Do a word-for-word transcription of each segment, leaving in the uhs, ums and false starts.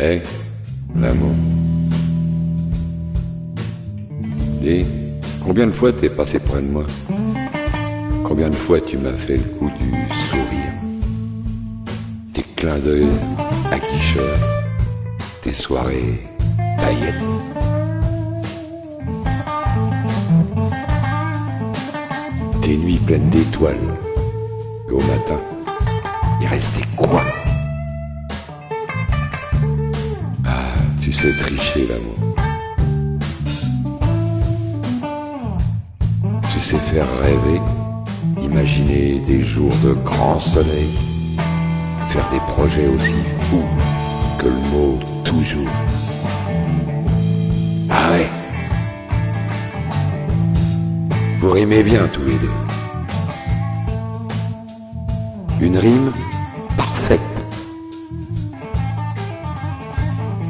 est l'amour. Dis, combien de fois t'es passé près de moi? Combien de fois tu m'as fait le coup du sourire? Tes clins d'œil aguicheurs, tes soirées paillettes. Tes nuits pleines d'étoiles, et au matin, il restait quoi? Ah, tu sais tricher l'amour. Tu sais faire rêver, imaginer des jours de grand soleil, faire des projets aussi fous que le mot toujours. Ah ouais! Vous rimez bien tous les deux. Une rime parfaite.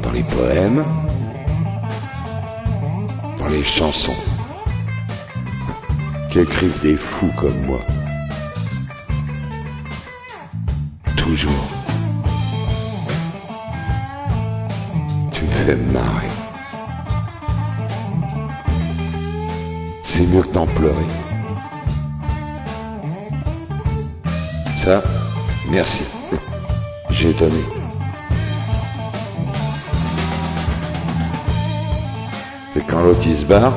Dans les poèmes, dans les chansons, qu'écrivent des fous comme moi. Toujours. Tu me fais marrer. C'est mieux que t'en pleurer. Ça, merci. J'ai donné. C'est quand l'autre se barre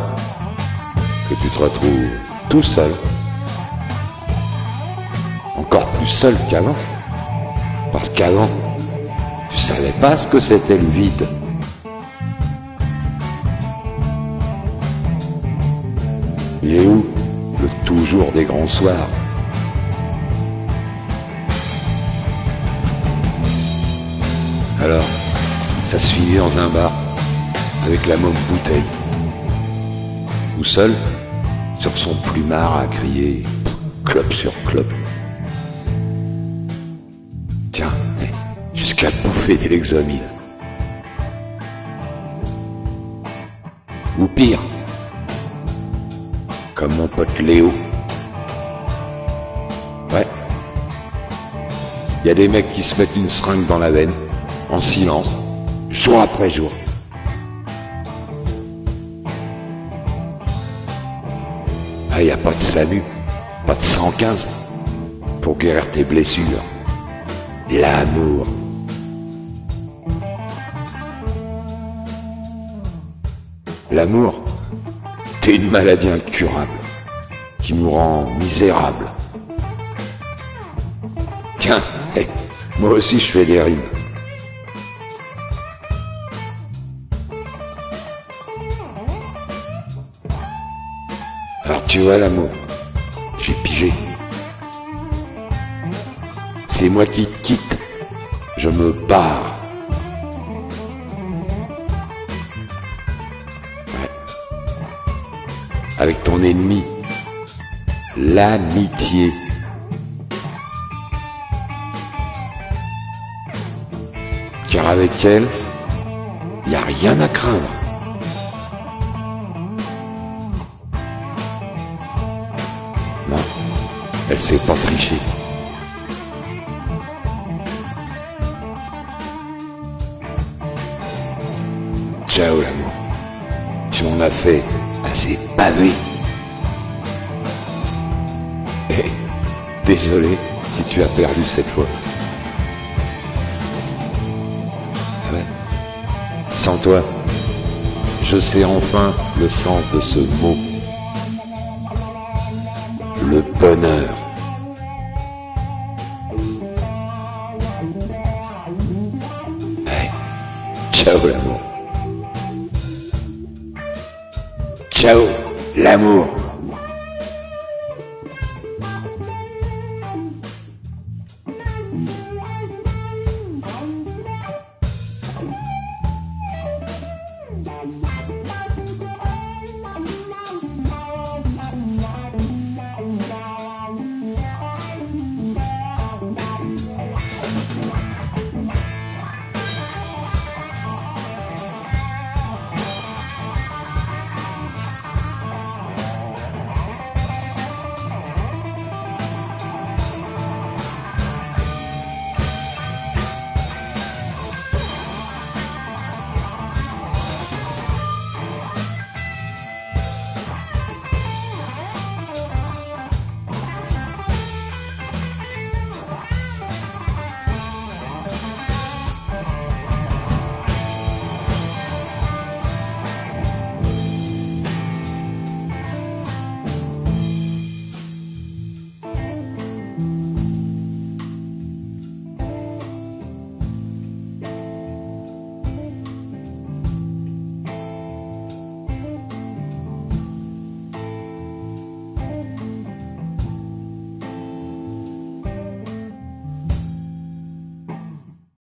que tu te retrouves tout seul. Encore plus seul qu'avant. Parce qu'avant, tu savais pas ce que c'était le vide. Il est où le toujours des grands soirs? Alors, ça se finit dans un bar, avec la môme bouteille, ou seul, sur son plumard à crier clope sur clope. Tiens, jusqu'à bouffer des Lexomil. Ou pire, comme mon pote Léo. Ouais. Il y a des mecs qui se mettent une seringue dans la veine, en silence, jour après jour. Ah, il n'y a pas de salut, pas de cent quinze, pour guérir tes blessures. L'amour. L'amour, t'es une maladie incurable qui nous rend misérables. Tiens, hey, moi aussi je fais des rimes. Alors tu vois l'amour, j'ai pigé. C'est moi qui te quitte, je me barre. Ouais. Avec ton ennemi, l'amitié. Car avec elle, il n'y a rien à craindre. Non, elle sait pas tricher. Ciao l'amour, tu m'en as fait assez pavé. Et désolé si tu as perdu cette fois. Ouais. Sans toi, je sais enfin le sens de ce mot. Le bonheur. Ouais. Ciao l'amour. Ciao, l'amour.